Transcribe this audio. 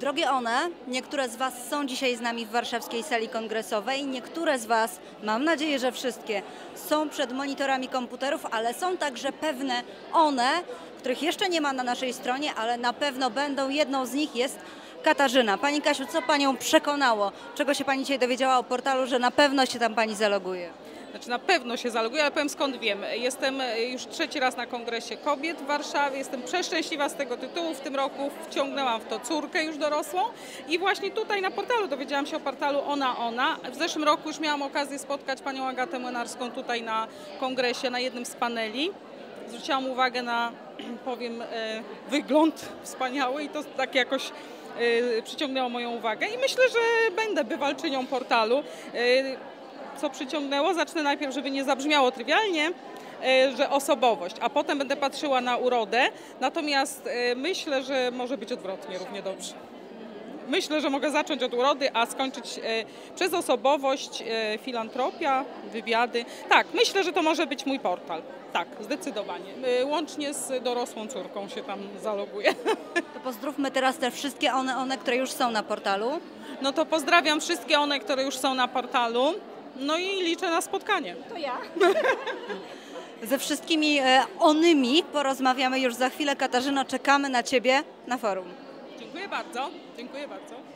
Drogie One, niektóre z Was są dzisiaj z nami w warszawskiej sali kongresowej, niektóre z Was, mam nadzieję, że wszystkie, są przed monitorami komputerów, ale są także pewne One, których jeszcze nie ma na naszej stronie, ale na pewno będą. Jedną z nich jest Katarzyna. Pani Kasiu, co Panią przekonało? Czego się Pani dzisiaj dowiedziała o portalu, że na pewno się tam Pani zaloguje? Znaczy, na pewno się zaloguję, ale powiem skąd wiem. Jestem już trzeci raz na Kongresie Kobiet w Warszawie, jestem przeszczęśliwa z tego tytułu. W tym roku wciągnęłam w to córkę już dorosłą i właśnie tutaj na portalu dowiedziałam się o portalu Ona Ona. W zeszłym roku już miałam okazję spotkać Panią Agatę Młynarską tutaj na Kongresie, na jednym z paneli. Zwróciłam uwagę na, powiem, wygląd wspaniały i to tak jakoś przyciągnęło moją uwagę i myślę, że będę bywalczynią portalu. Co przyciągnęło, zacznę najpierw, żeby nie zabrzmiało trywialnie, że osobowość, a potem będę patrzyła na urodę, natomiast myślę, że może być odwrotnie równie dobrze. Myślę, że mogę zacząć od urody, a skończyć przez osobowość, filantropia, wywiady. Tak, myślę, że to może być mój portal. Tak, zdecydowanie. Łącznie z dorosłą córką się tam zaloguję. To pozdrówmy teraz te wszystkie one, które już są na portalu. No to pozdrawiam wszystkie one, które już są na portalu. No i liczę na spotkanie. To ja. Ze wszystkimi onymi porozmawiamy już za chwilę. Katarzyno, czekamy na Ciebie na forum. Dziękuję bardzo.